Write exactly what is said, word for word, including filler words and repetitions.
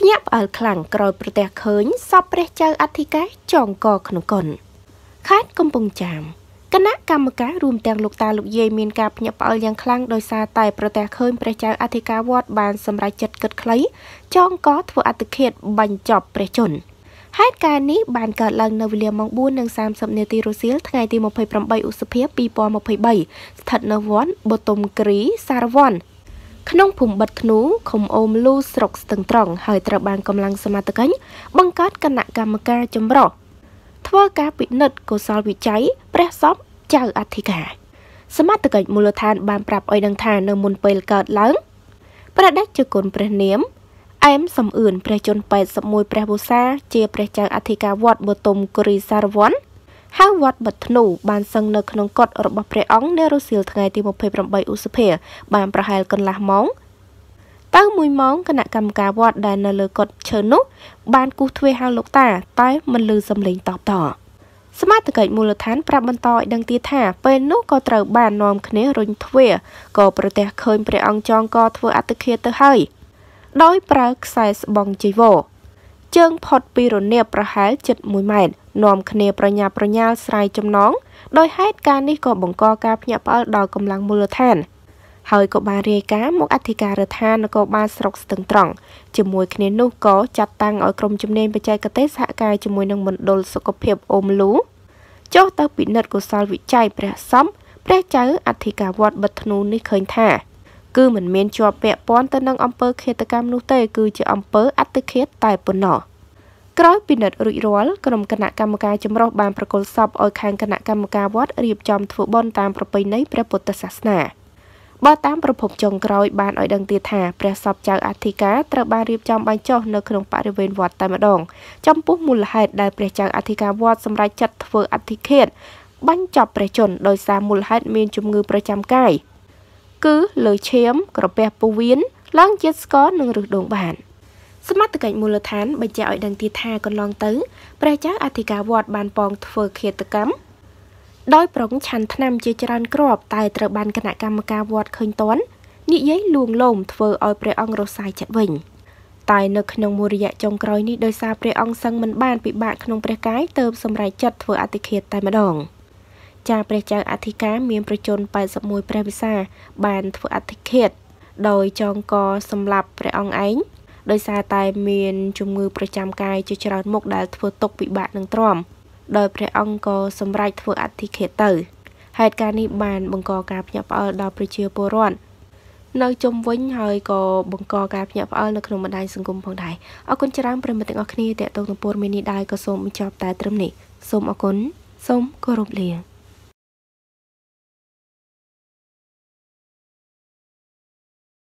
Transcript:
ขยับเอาขลังกรอยประเตะเขินสอบประเจออธิการจองกอขนมก่อนคาดกำปงจามคณะกรรมการรวมแต่งลูกตาลูกเยมีนกับหยับเอาอย่างคลั่งโดยซาไตประเตะเขินประเจออธิการวอดบานสำหรับจัดเกิดคล้ายจองกอทั่วอธิเขตบัญจบประจนเหตุการณ์นี้บานเกิดหลังนวิเลียมองบูนหนึ่งสามสัปดาห์ตีรูซิลทั้งไงตีมาเผยปรำใบอุสเพียปีปอมาเผยใบถัดนวอนบตมกรีซารวอนขนมผุ่มบัดขนูขมอมลูสรกตึงตรองหายตระบานกำลังสมาตะกันบังเกิดคณะกรรมการจำรอทว่าการปิดนัดกุศลวิจัยแปรซ้อมเจ้าอธิการสมาตะกันมูลฐานบานปรับอ้อยดังทานนมุนเปิลเกิดหลังประดักจุกลประเนียมไอ้มสำอื่นประจนไปสมุยประบุษาเจียประจักษ์อธิการวัดบตมกรีสารวันห้างวัดบัดหนูบานสังเนขนมกอดรบเปรองเนรุสิลทงายตีมเพย์ประบายอุสเพย์บานประหายกันละมองตั้งมุยมองคณะกรรมการวัดได้นเลกดเชิญนุบานกูทเวห้างลูกตาใต้มันลือสำเร็จตอบต่อสมาตะเกิดมูลฐานปรับบันตอยดังตีแท้เป็นนุกอตรบานนอมคเนรุนทเวก็ประแต่เคยเปรองจองกอทเวอติเคตเฮยโดยปลาใส่บองจีโวเจิงพอดปีรเนียประหารจุดมุยแมนนอมคเนประญาประญาใส่จำน้องโดยให้การนี้ก็บ่งก่อการหยับเอาดอกกำลังมูลแทนเฮยก็บาเรียกามุกอธิการแทนก็บาสรกตึงตรองจมูกคเนนุก็จัดตั้งเอากรมจำเนียนไปใจกระเตสหกายจมูกนางมนดลสกปรกอมลูโจตปินัดกุศลวิจัยประซ้ำประเจออธิการวัดบัตนูนี่เคยแท้คือเหมือนเมียนจอบแปะป้อนตะนังอำเภอเขตกรรมนุเตคือจะอำเภออัตเขตตายปนหนอกร้อยปีนัดรุ่ยร้อนกรมคณะกรรมการจำรอบานประกอบสอบออยคางคณะกรรมการวัดเรียบจอมถูกบอลตามประเพณีพระพุทธศาสนาบ่ตามประพบจงกร้อยบานออยดังตีแท้ประสอบจากอธิการตระบานเรียบจอมบางเจ้าในขนมปะริเวนวัดตามดองจำปุ๊บมูลเหตุได้ประจากอธิการวัดสำหรับจัดถูกอัตเขตบัญจบประจนโดยสามมูลเหตุเมียนจุ่มงูประจำกายคือเลยเชียมกระเปียปูวินล้างเจ็ดสกอหนึ่งหรือดวงบานสมัติเกิดมูลฐานบรรจัยดังตีแท้กันลองตื้อประจักษ์อธิการวอดบานปองเฟอร์เขตกรรมโดยปรองชันทนำเจจรันกรอบตายตระบันคณะกรรมการวอดเคยต้นนิยัยลวงลมเฟอร์ออยเปรองโรไซจัดวิ่งตายในขนมมุริยะจงกรอยนี้โดยซาเปรองสังมันบ้านปิบานขนมประกายเติมสำรายจัดเฟอร์อติเขตตายมาดองจาประจักษ์อธิการมีประจนไปสมุยประวิสาบานถูกอธิเขตโดยจองกอสำหรับประองเองโดยซาตายมีนจุงมือประจำกายจะจราหมกดาถูกตกปิบะหนังตรอมโดยประองกอสำหรับถูกอธิเขตเตอร์เหตุการณ์นี้บานบังกอการพยับเอาดาวประเชียวโปรอนในจมวิ่งเฮยกอบังกอการพยับเอาในขนมบันไดสังคมผ่องใดเอาคนจราประมาณติงอัคนีแต่ตรงตัวปูมินิได้ก็สมจอบตายตรมนี้สมอกุลสมกรบเลีย